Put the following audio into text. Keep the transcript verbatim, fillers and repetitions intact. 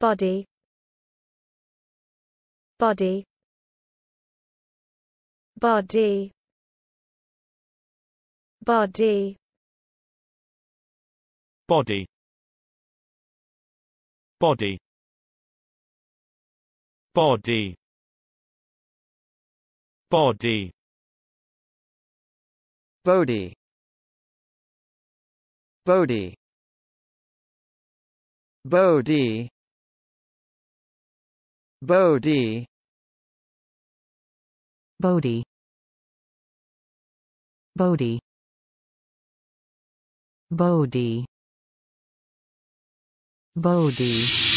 Bodhi, Bodhi, Bodhi, Bodhi, Bodhi, Bodhi, Bodhi, Bodhi, Bodhi, Bodhi, Bodhi, Bodhi, Bodhi, Bodhi, Bodhi, Bodhi.